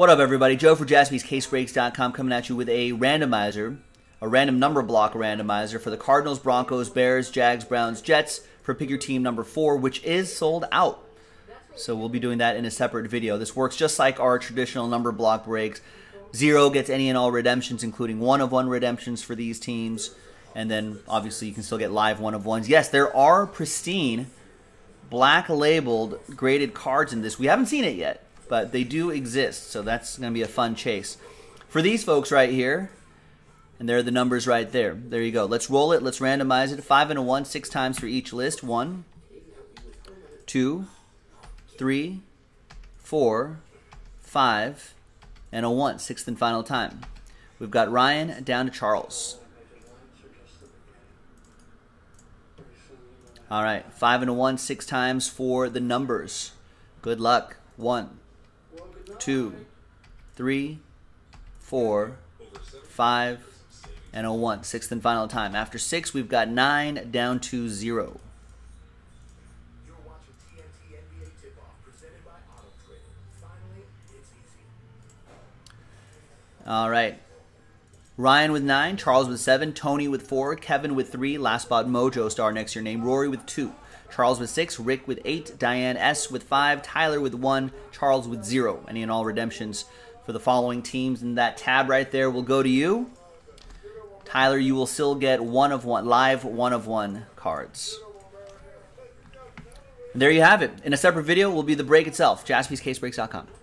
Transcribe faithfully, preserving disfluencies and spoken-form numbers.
What up, everybody? Joe for Jaspys Case Breaks dot com coming at you with a randomizer, a random number block randomizer for the Cardinals, Broncos, Bears, Jags, Browns, Jets for pick your team number four, which is sold out. So we'll be doing that in a separate video. This works just like our traditional number block breaks. Zero gets any and all redemptions, including one of one redemptions for these teams. And then obviously you can still get live one of ones. Yes, there are pristine black labeled graded cards in this. We haven't seen it yet, but they do exist, so that's going to be a fun chase. For these folks right here, and there are the numbers right there. There you go. Let's roll it. Let's randomize it. Five and a one, six times for each list. One, two, three, four, five, and a one. Sixth and final time. We've got Ryan down to Charles. All right. Five and a one, six times for the numbers. Good luck. One, two, three, four, five, and a one. Sixth and final time. After six, we've got nine down to zero. All right. Ryan with nine, Charles with seven, Tony with four, Kevin with three, last spot Mojo star next to your name, Rory with two, Charles with six, Rick with eight, Diane S with five, Tyler with one, Charles with zero. Any and all redemptions for the following teams in that tab right there will go to you. Tyler, you will still get one of one, live one of one cards. And there you have it. In a separate video will be the break itself, Jaspys Case Breaks dot com.